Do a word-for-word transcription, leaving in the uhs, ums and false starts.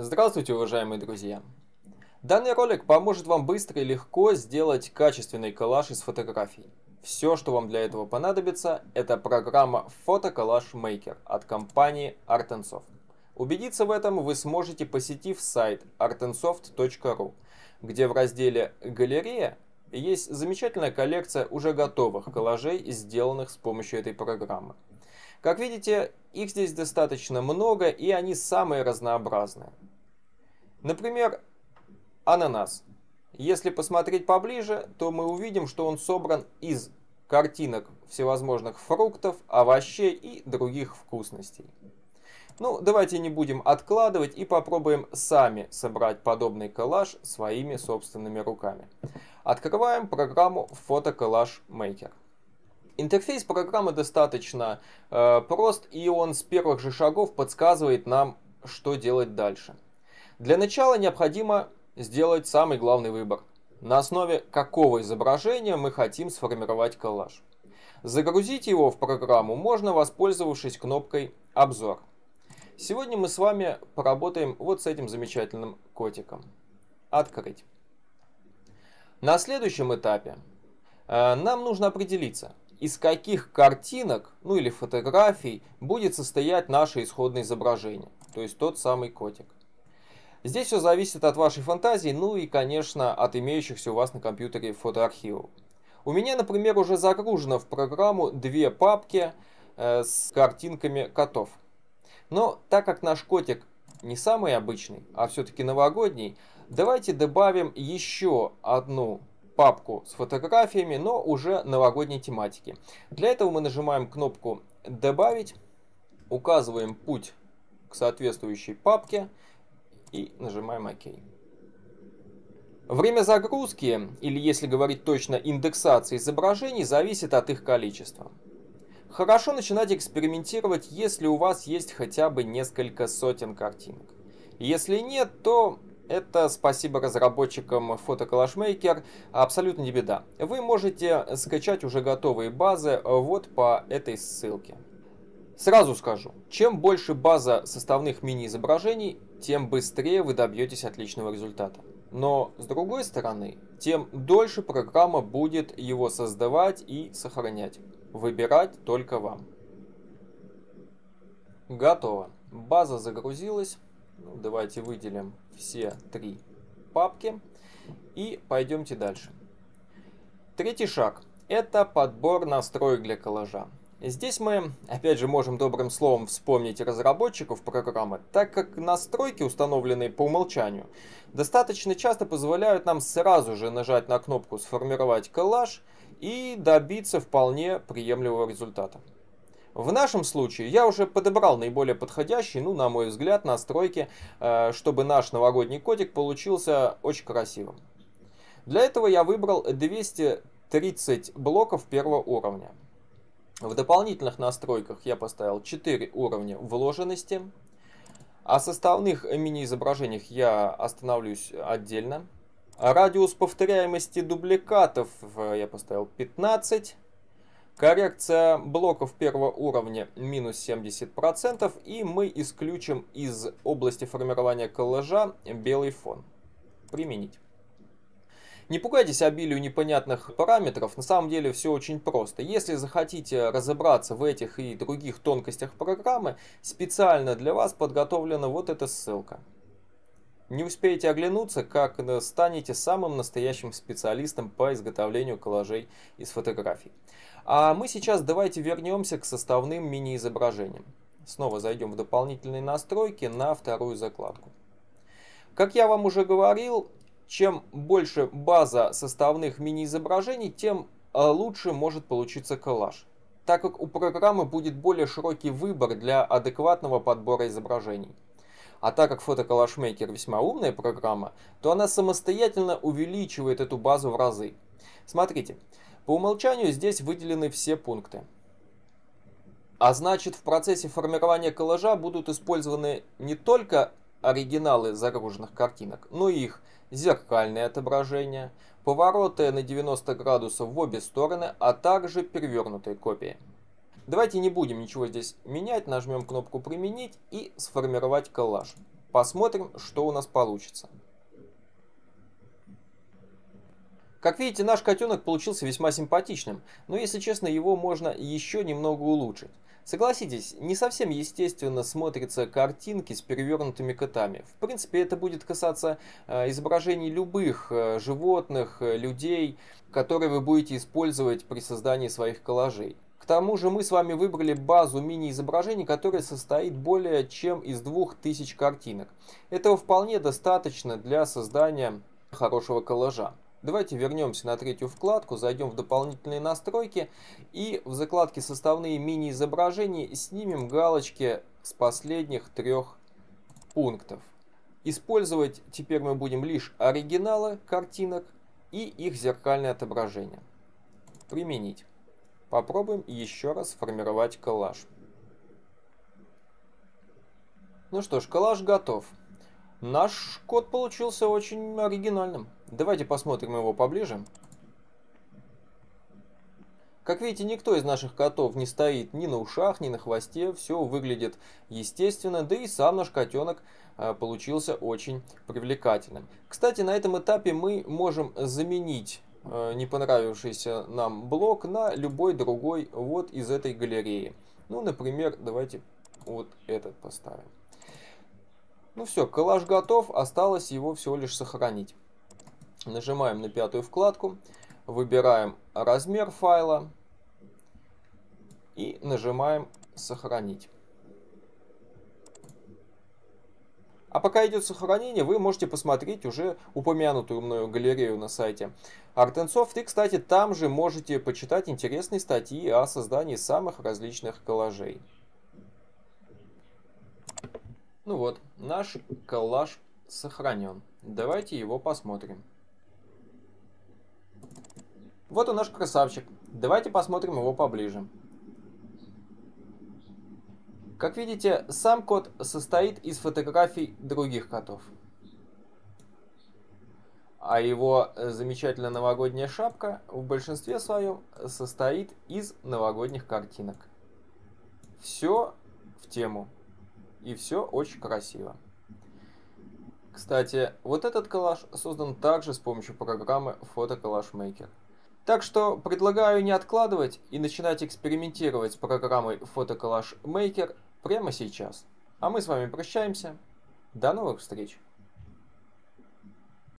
Здравствуйте, уважаемые друзья! Данный ролик поможет вам быстро и легко сделать качественный коллаж из фотографий. Все, что вам для этого понадобится, это программа Photo Collage Maker от компании Artensoft. Убедиться в этом вы сможете, посетив сайт артенсофт точка ру, где в разделе «Галерея» есть замечательная коллекция уже готовых коллажей, сделанных с помощью этой программы. Как видите, их здесь достаточно много, и они самые разнообразные. Например, ананас. Если посмотреть поближе, то мы увидим, что он собран из картинок всевозможных фруктов, овощей и других вкусностей. Ну, давайте не будем откладывать и попробуем сами собрать подобный коллаж своими собственными руками. Открываем программу Photo Collage Maker. Интерфейс программы достаточно э, прост, и он с первых же шагов подсказывает нам, что делать дальше. Для начала необходимо сделать самый главный выбор. На основе какого изображения мы хотим сформировать коллаж. Загрузить его в программу можно, воспользовавшись кнопкой «Обзор». Сегодня мы с вами поработаем вот с этим замечательным котиком. Открыть. На следующем этапе э, нам нужно определиться, из каких картинок, ну или фотографий, будет состоять наше исходное изображение, то есть тот самый котик. Здесь все зависит от вашей фантазии, ну и, конечно, от имеющихся у вас на компьютере фотоархивов. У меня, например, уже загружено в программу две папки э, с картинками котов. Но так как наш котик не самый обычный, а все-таки новогодний, давайте добавим еще одну папку с фотографиями, но уже новогодней тематики. Для этого мы нажимаем кнопку «Добавить», указываем путь к соответствующей папке и нажимаем «ОК». Время загрузки, или, если говорить точно, индексации изображений, зависит от их количества. Хорошо начинать экспериментировать, если у вас есть хотя бы несколько сотен картинок. Если нет, то это спасибо разработчикам Photo Collage Maker, абсолютно не беда. Вы можете скачать уже готовые базы вот по этой ссылке. Сразу скажу, чем больше база составных мини-изображений, тем быстрее вы добьетесь отличного результата. Но с другой стороны, тем дольше программа будет его создавать и сохранять. Выбирать только вам. Готово. База загрузилась. Давайте выделим все три папки и пойдемте дальше. Третий шаг – это подбор настроек для коллажа. Здесь мы, опять же, можем добрым словом вспомнить разработчиков программы, так как настройки, установленные по умолчанию, достаточно часто позволяют нам сразу же нажать на кнопку «Сформировать коллаж» и добиться вполне приемлемого результата. В нашем случае я уже подобрал наиболее подходящие, ну, на мой взгляд, настройки, чтобы наш новогодний котик получился очень красивым. Для этого я выбрал двести тридцать блоков первого уровня. В дополнительных настройках я поставил четыре уровня вложенности. О составных мини-изображениях я остановлюсь отдельно. Радиус повторяемости дубликатов я поставил пятнадцать. Коррекция блоков первого уровня минус семьдесят процентов, и мы исключим из области формирования коллажа белый фон. Применить. Не пугайтесь обилию непонятных параметров, на самом деле все очень просто. Если захотите разобраться в этих и других тонкостях программы, специально для вас подготовлена вот эта ссылка. Не успеете оглянуться, как станете самым настоящим специалистом по изготовлению коллажей из фотографий. А мы сейчас давайте вернемся к составным мини-изображениям. Снова зайдем в дополнительные настройки на вторую закладку. Как я вам уже говорил, чем больше база составных мини-изображений, тем лучше может получиться коллаж, так как у программы будет более широкий выбор для адекватного подбора изображений. А так как Photo Collage Maker весьма умная программа, то она самостоятельно увеличивает эту базу в разы. Смотрите, по умолчанию здесь выделены все пункты. А значит, в процессе формирования коллажа будут использованы не только оригиналы загруженных картинок, но и их зеркальные отображения, повороты на девяносто градусов в обе стороны, а также перевернутые копии. Давайте не будем ничего здесь менять, нажмем кнопку «Применить» и «Сформировать коллаж». Посмотрим, что у нас получится. Как видите, наш котенок получился весьма симпатичным, но, если честно, его можно еще немного улучшить. Согласитесь, не совсем естественно смотрятся картинки с перевернутыми котами. В принципе, это будет касаться изображений любых животных, людей, которые вы будете использовать при создании своих коллажей. К тому же мы с вами выбрали базу мини-изображений, которая состоит более чем из двух тысяч картинок. Этого вполне достаточно для создания хорошего коллажа. Давайте вернемся на третью вкладку, зайдем в дополнительные настройки и в закладке составные мини-изображения снимем галочки с последних трех пунктов. Использовать теперь мы будем лишь оригиналы картинок и их зеркальное отображение. Применить. Попробуем еще раз сформировать коллаж. Ну что ж, коллаж готов. Наш кот получился очень оригинальным. Давайте посмотрим его поближе. Как видите, никто из наших котов не стоит ни на ушах, ни на хвосте. Все выглядит естественно, да и сам наш котенок получился очень привлекательным. Кстати, на этом этапе мы можем заменить не понравившийся нам блок на любой другой вот из этой галереи. Ну, например, давайте вот этот поставим. Ну все, коллаж готов, осталось его всего лишь сохранить. Нажимаем на пятую вкладку, выбираем размер файла и нажимаем «Сохранить». А пока идет сохранение, вы можете посмотреть уже упомянутую мною галерею на сайте Artensoft. И, кстати, там же можете почитать интересные статьи о создании самых различных коллажей. Ну вот, наш коллаж сохранен. Давайте его посмотрим. Вот он, наш красавчик. Давайте посмотрим его поближе. Как видите, сам кот состоит из фотографий других котов. А его замечательная новогодняя шапка в большинстве своем состоит из новогодних картинок. Все в тему. И все очень красиво. Кстати, вот этот коллаж создан также с помощью программы Photo Clash Maker. Так что предлагаю не откладывать и начинать экспериментировать с программой Photo Clash Maker прямо сейчас. А мы с вами прощаемся. До новых встреч!